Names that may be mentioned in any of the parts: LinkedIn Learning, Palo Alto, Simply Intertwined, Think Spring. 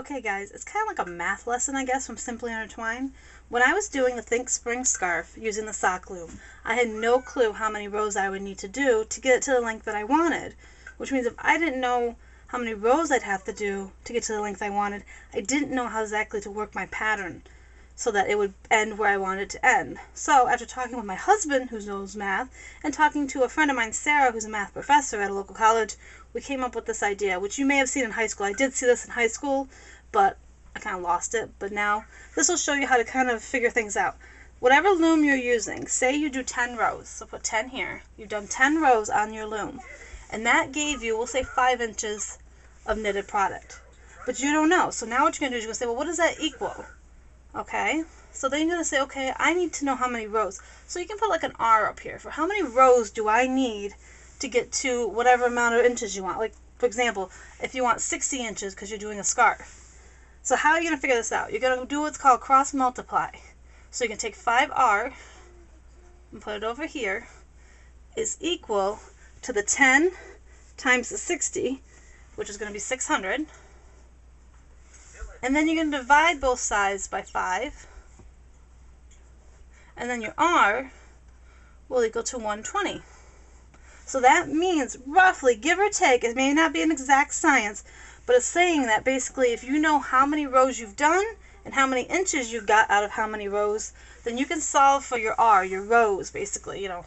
Okay guys, it's kind of like a math lesson, I guess, from Simply Intertwined. When I was doing the Think Spring scarf using the sock loom, I had no clue how many rows I would need to do to get it to the length that I wanted, which means if I didn't know how many rows I'd have to do to get to the length I wanted, I didn't know how exactly to work my pattern so that it would end where I wanted it to end. So after talking with my husband, who knows math, and talking to a friend of mine, Sarah, who's a math professor at a local college, we came up with this idea, which you may have seen in high school. I did see this in high school, but I kind of lost it. But now this will show you how to kind of figure things out. Whatever loom you're using, say you do 10 rows, so put 10 here. You've done 10 rows on your loom, and that gave you, we'll say, 5 inches of knitted product. But you don't know, so now what you're going to do is you're going to say, well, what does that equal? Okay, so then you're going to say, okay, I need to know how many rows. So you can put like an R up here for how many rows do I need to get to whatever amount of inches you want. Like, for example, if you want 60 inches because you're doing a scarf. So how are you going to figure this out? You're going to do what's called cross multiply. So you can take 5R and put it over here is equal to the 10 times the 60, which is going to be 600. And then you're going to divide both sides by 5, and then your R will equal to 120. So that means, roughly, give or take, it may not be an exact science, but it's saying that basically if you know how many rows you've done and how many inches you've got out of how many rows, then you can solve for your R, your rows, basically, you know,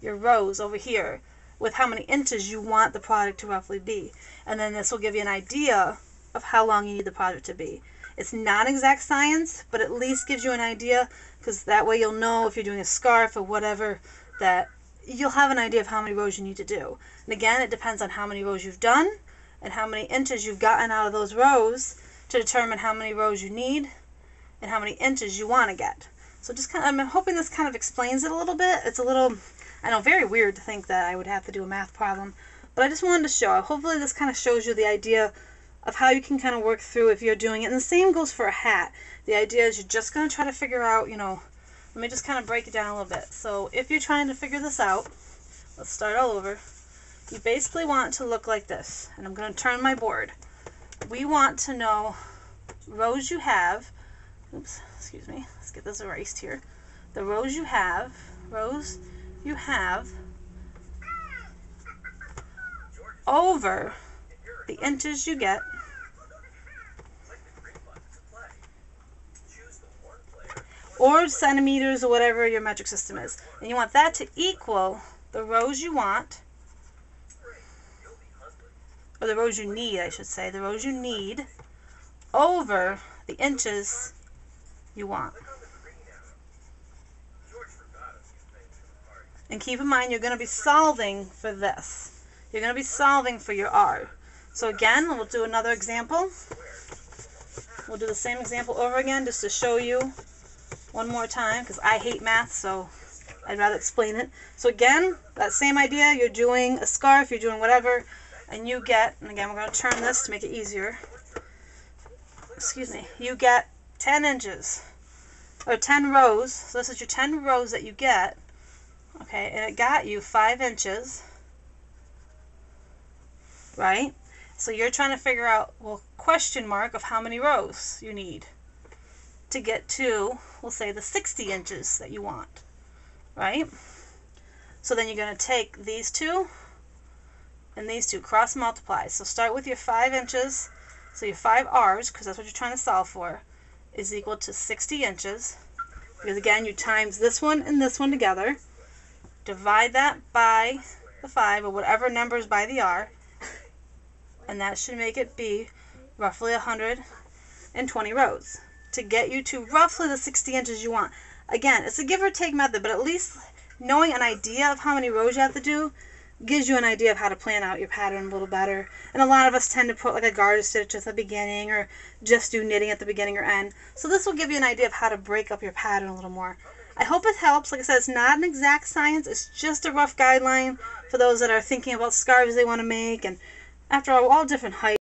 your rows over here, with how many inches you want the product to roughly be. And then this will give you an idea of how long you need the product to be. It's not exact science, but at least gives you an idea, because that way you'll know if you're doing a scarf or whatever, that you'll have an idea of how many rows you need to do. And again, it depends on how many rows you've done and how many inches you've gotten out of those rows to determine how many rows you need and how many inches you want to get. So just kind of, I'm hoping this kind of explains it a little bit. It's a little, I know, very weird to think that I would have to do a math problem, but I just wanted to show. Hopefully this kind of shows you the idea of how you can kind of work through if you're doing it. And the same goes for a hat. The idea is you're just going to try to figure out, you know, let me just kind of break it down a little bit. So if you're trying to figure this out, let's start all over. You basically want it to look like this. And I'm going to turn my board. We want to know rows you have. Oops, excuse me. Let's get this erased here. The rows you have over the inches you get or centimeters or whatever your metric system is, and you want that to equal the rows you want, or the rows you need, I should say, the rows you need over the inches you want. And keep in mind, you're going to be solving for this. You're going to be solving for your R. So again, we'll do another example. We'll do the same example over again just to show you one more time, because I hate math, so I'd rather explain it. So again, that same idea, you're doing a scarf, you're doing whatever, and you get, and again, we're going to turn this to make it easier. Excuse me. You get 10 inches, or 10 rows. So this is your 10 rows that you get, okay, and it got you 5 inches, right? So you're trying to figure out, well, question mark of how many rows you need to get to, we'll say, the 60 inches that you want, right? So then you're going to take these two and these two, cross multiply. So start with your 5 inches, so your 5 R's, because that's what you're trying to solve for, is equal to 60 inches. Because again, you times this one and this one together, divide that by the 5 or whatever numbers by the R, and that should make it be roughly 120 rows to get you to roughly the 60 inches you want. Again, it's a give or take method, but at least knowing an idea of how many rows you have to do gives you an idea of how to plan out your pattern a little better. And a lot of us tend to put like a garter stitch at the beginning, or just do knitting at the beginning or end. So this will give you an idea of how to break up your pattern a little more. I hope it helps. Like I said, it's not an exact science. It's just a rough guideline for those that are thinking about scarves they want to make, and after all, we're all different heights.